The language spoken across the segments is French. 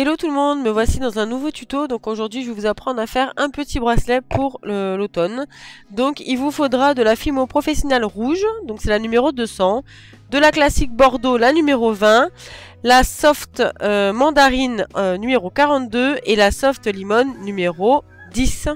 Hello tout le monde, me voici dans un nouveau tuto. Donc aujourd'hui je vais vous apprendre à faire un petit bracelet pour l'automne. Donc il vous faudra de la Fimo Professionnelle rouge, donc c'est la numéro 200, de la classique Bordeaux, la numéro 20, la soft mandarine numéro 42 et la soft limone numéro 10.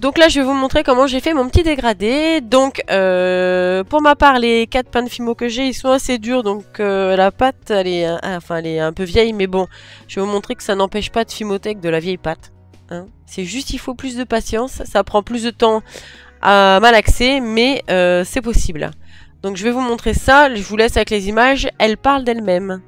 Donc là je vais vous montrer comment j'ai fait mon petit dégradé. Donc pour ma part, les 4 pains de Fimo que j'ai, ils sont assez durs. Donc la pâte elle est un peu vieille, mais bon, je vais vous montrer que ça n'empêche pas de fimothèque de la vieille pâte, hein. C'est juste il faut plus de patience, ça prend plus de temps à malaxer, mais c'est possible. Donc je vais vous montrer ça, je vous laisse avec les images, elles parlent d'elles-mêmes.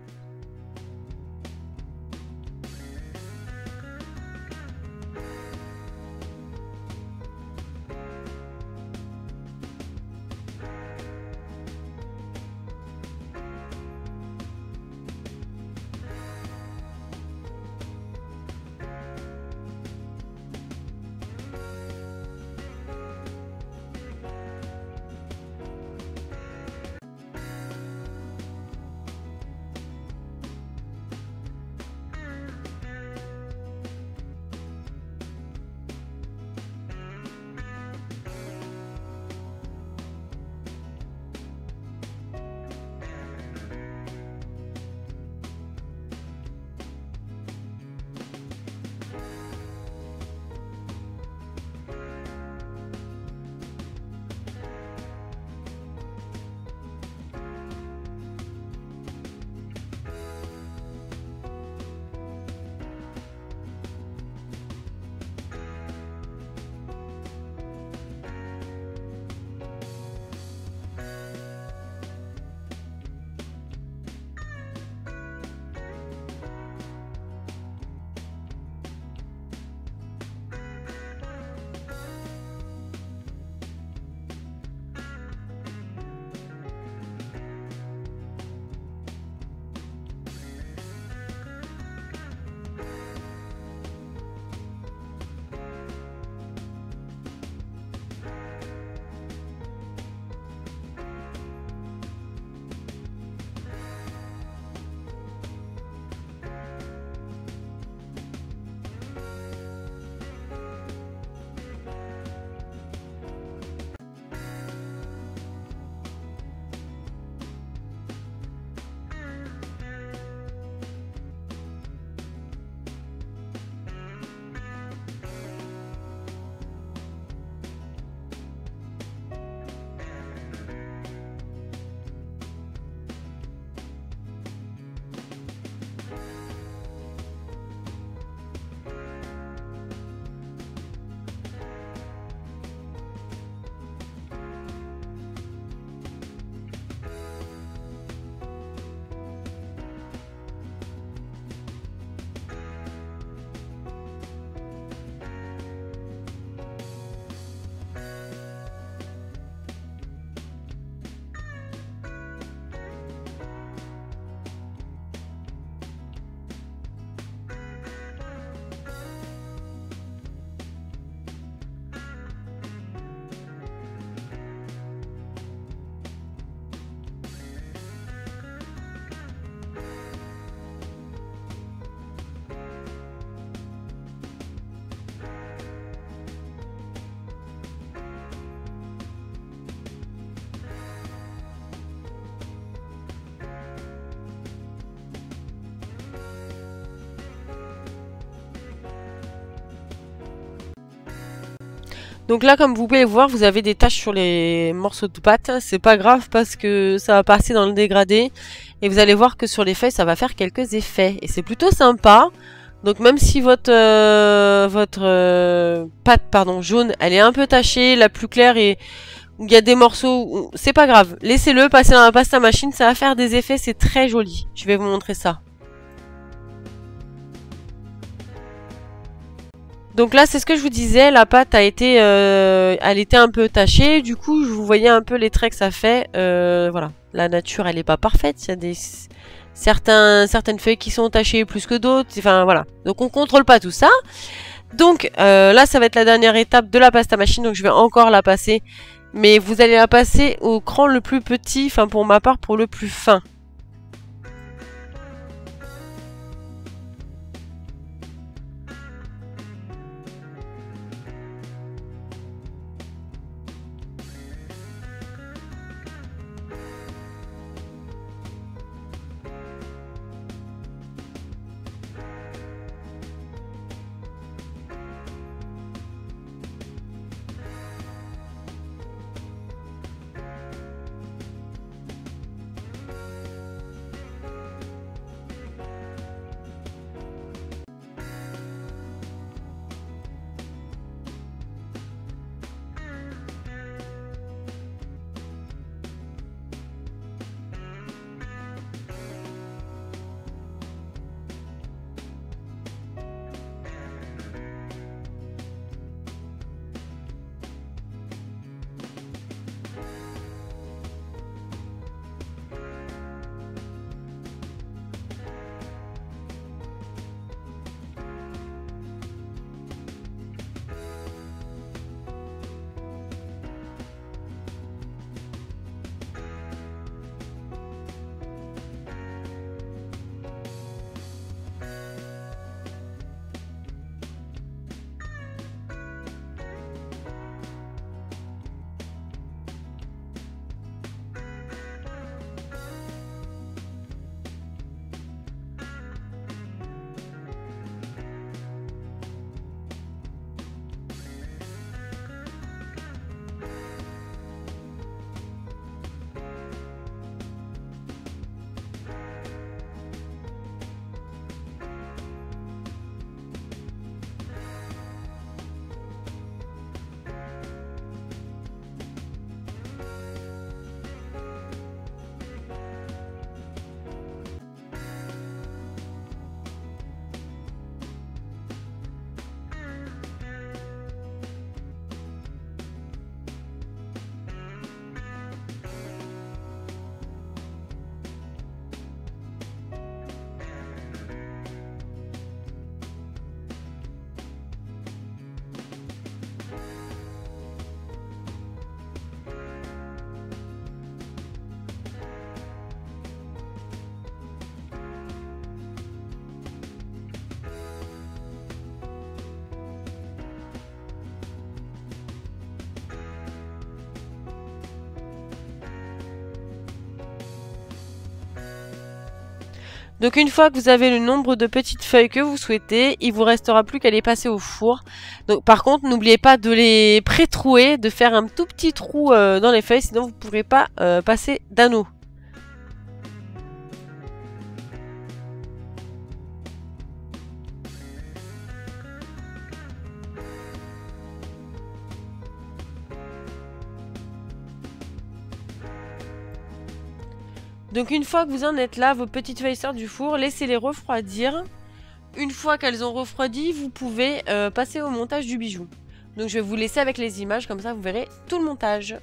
Donc là, comme vous pouvez le voir, vous avez des taches sur les morceaux de pâte. C'est pas grave parce que ça va passer dans le dégradé. Et vous allez voir que sur les feuilles, ça va faire quelques effets. Et c'est plutôt sympa. Donc même si votre pâte jaune, elle est un peu tachée, la plus claire, et il y a des morceaux, c'est pas grave. Laissez-le passer dans la pasta machine, ça va faire des effets, c'est très joli. Je vais vous montrer ça. Donc là, c'est ce que je vous disais, la pâte a été, elle était un peu tachée, du coup, je vous voyais un peu les traits que ça fait. Voilà, la nature, elle n'est pas parfaite, il y a des certaines feuilles qui sont tachées plus que d'autres, enfin voilà. Donc on contrôle pas tout ça. Donc là, ça va être la dernière étape de la pasta machine, donc je vais encore la passer, mais vous allez la passer au cran le plus petit, enfin pour ma part, pour le plus fin. Donc une fois que vous avez le nombre de petites feuilles que vous souhaitez, il vous restera plus qu'à les passer au four. Donc par contre, n'oubliez pas de les pré-trouer, de faire un tout petit trou dans les feuilles, sinon vous ne pourrez pas passer d'anneau. Donc une fois que vous en êtes là, vos petites feuilles sortent du four, laissez-les refroidir. Une fois qu'elles ont refroidi, vous pouvez passer au montage du bijou. Donc je vais vous laisser avec les images, comme ça vous verrez tout le montage.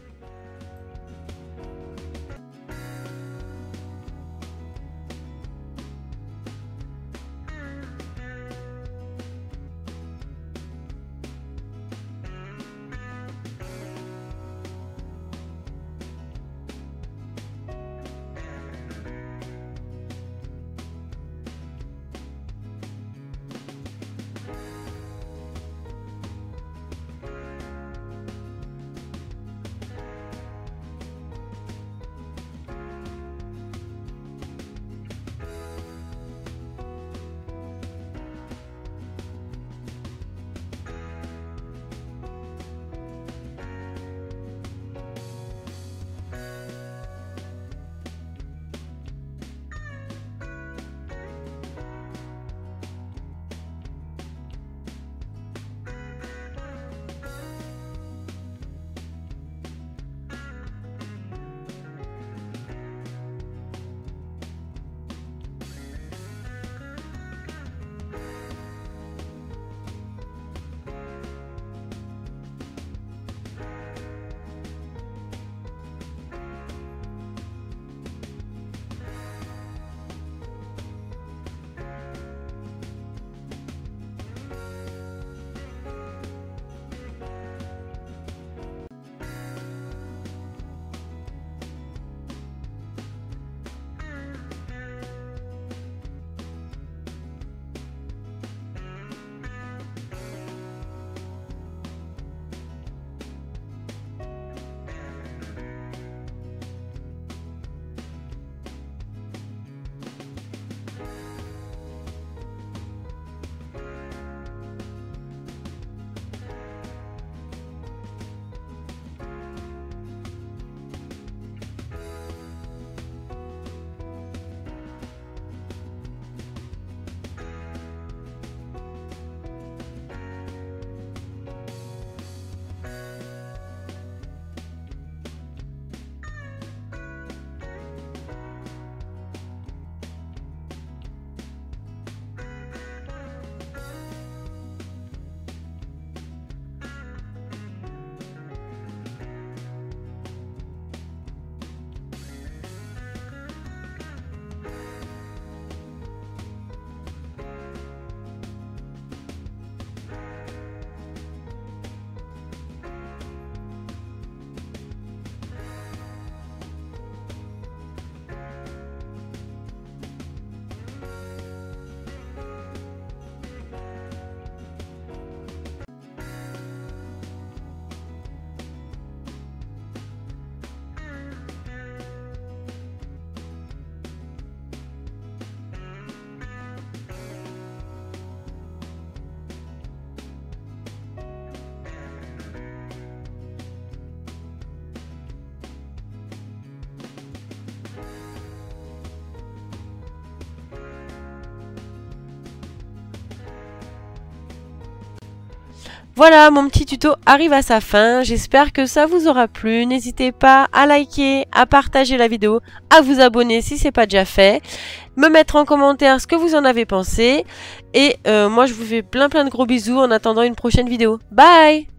Voilà, mon petit tuto arrive à sa fin, j'espère que ça vous aura plu, n'hésitez pas à liker, à partager la vidéo, à vous abonner si c'est pas déjà fait, me mettre en commentaire ce que vous en avez pensé, et moi je vous fais plein de gros bisous en attendant une prochaine vidéo. Bye!